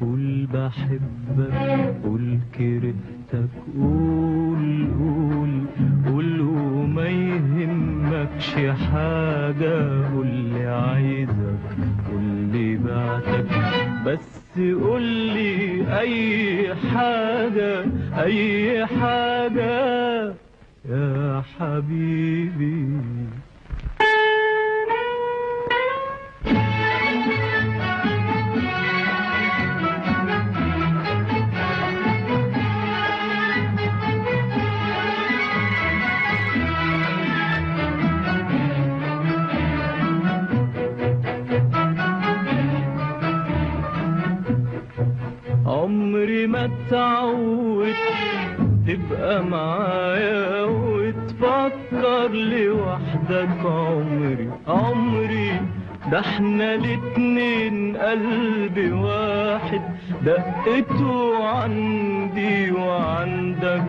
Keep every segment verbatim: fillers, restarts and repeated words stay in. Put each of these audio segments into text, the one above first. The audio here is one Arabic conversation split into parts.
قول بحبك، قول كرهتك، قول قول قول وما يهمكش حاجة، قول لي عايزك، قول لي بعتك، بس قول لي أي حاجة أي حاجة يا حبيبي. عمري ما اتعودت تبقى معايا وتفكر لوحدك، عمري عمري ده احنا الاتنين قلب واحد دقته عندي وعندك،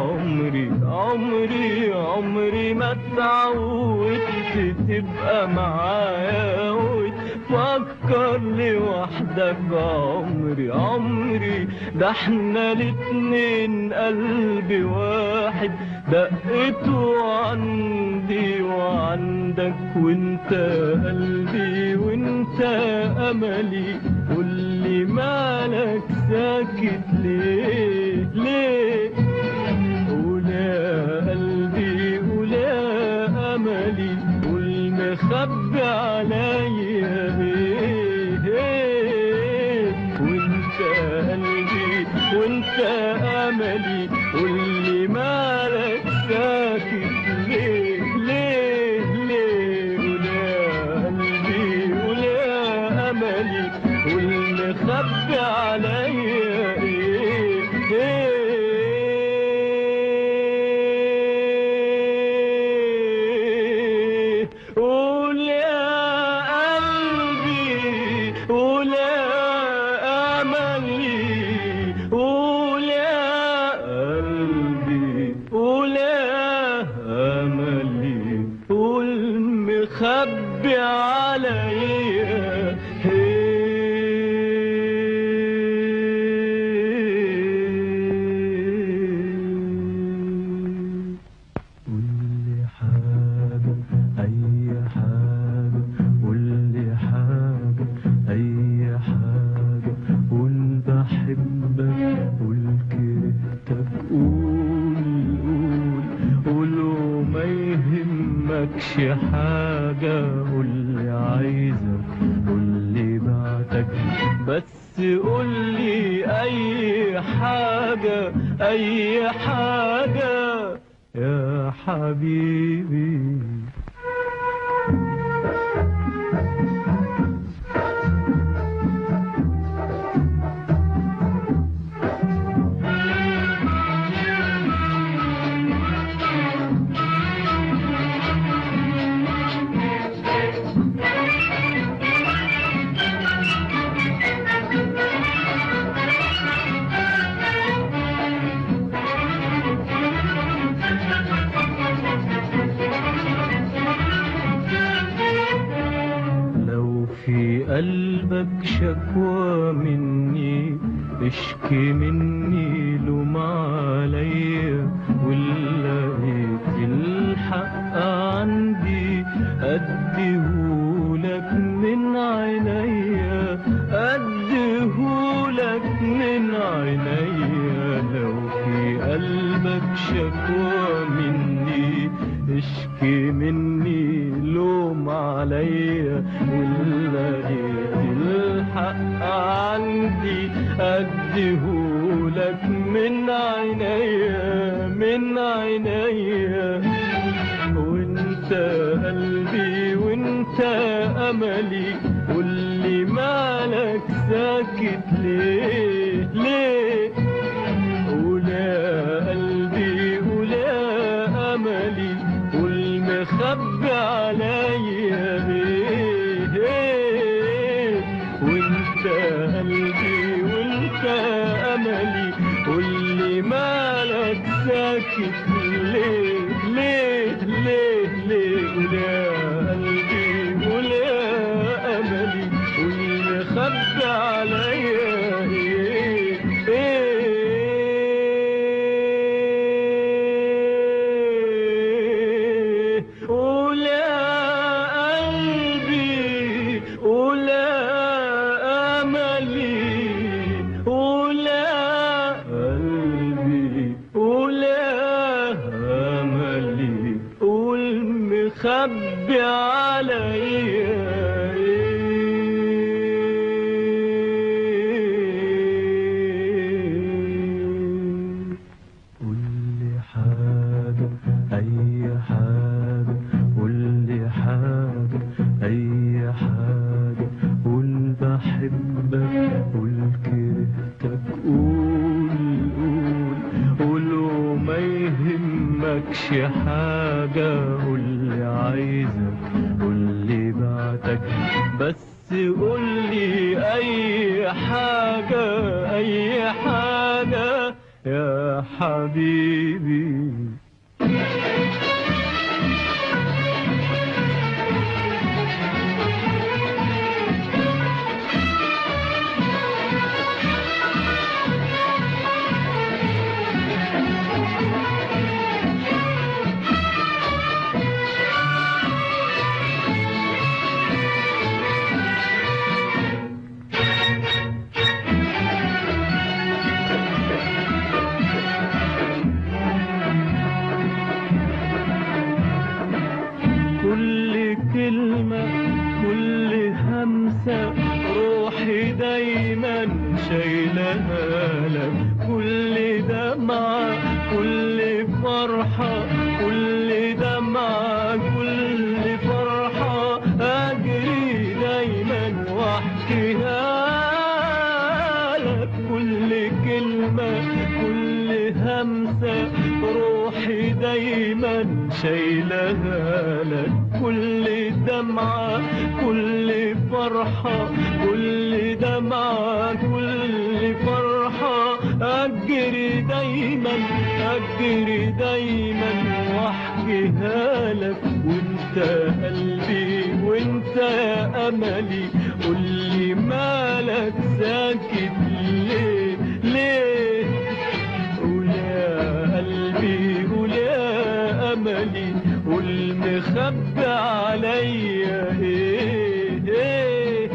عمري عمري عمري ما اتعودت تبقى معايا وتفكر لوحدك، عمري عمري ده احنا الاتنين قلب واحد دقته عندي وعندك، وانت قلبي وانت املي، قول لي مالك ساكت ليه ليه، قول يا قلبي قول يا املي، قول مخبي عليا ايه، وانت قلبي وانت املي، قول لي مالك ساكت ليه ليه ليه، قول يا قلبي قول يا املي، قول مخبي عليا ايه ايه، قول يا قلبي قول يا املي، قول يا قلبي قول يا املي، قول مخبي عليا ايه، قول لي حاجة اي حاجة، قول لي حاجة اي حاجة، قول بحبك، قول كرهتك، قول قول قول وما يهمكش حاجة، قول لي عايزك، قول لي بعتك، بس قول لي أي حاجة أي حاجة يا حبيبي. في قلبك شكوى مني اشكي مني لوم عليا، ولقيت الحق عندي اديهولك من عينيا، اديهولك من عينيا، لو في قلبك شكوى مني اشكي مني لوم عليا، ولقيت الحق عندي اديهولك من عينيا من عينيا، وانت قلبي وانت املي، قول لي مالك ساكت ليه ليه، قول يا قلبي قول يا املي، قول مخبي عليا ايه، وانت قلبي وانت املي، قول لي مالك ساكت ليه ليه ليه ليه، قول يا قلبي قول يا املي، قول مخبي عليا. عندكش حاجة قولي عايزك قولي بعتك بس قولي أي حاجة أي حاجة يا حبيبي. روحي دايما شايلها لك كل دمعة كل فرحة كل دمعة كل فرحة أجري دايما وأحكيها لك كل كلمة كل همسة روحي دايما شايلها لك كل دمعة كل فرحة كل دمعة كل فرحة أجري دايما أجري دايما وأحكيها لك وأنت قلبي وأنت أملي قولي مالك ساكت ليه ليه قول يا قلبي قول يا أملي قول مخبي عليا إيه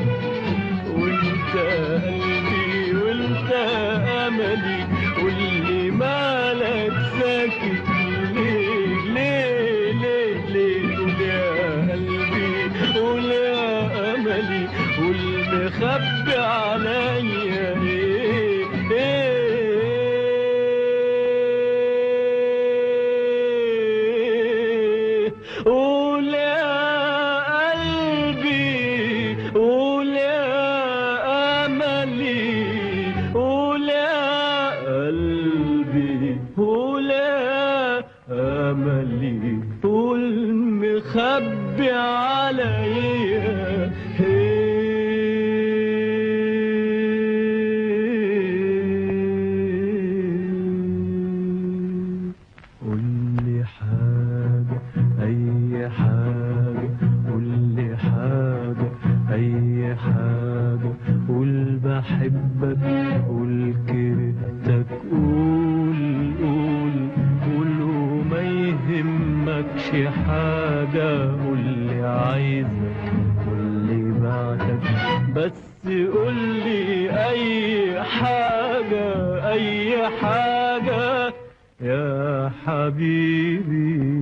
قولي مالك ساكت ليه ليه ليه ليه قول يا قلبي قول يا أملي قول مخبي عليا ايه ايه قول يا قلبي قول يا أملي قول قول يا أملي قول مخبي عليا قولي حاجة أي حاجة قولي حاجة أي حاجة قول بحبك قول كرهتك قول ماكش حاجة قولي عايزك قولي بعدك بس قولي أي حاجة أي حاجة يا حبيبي.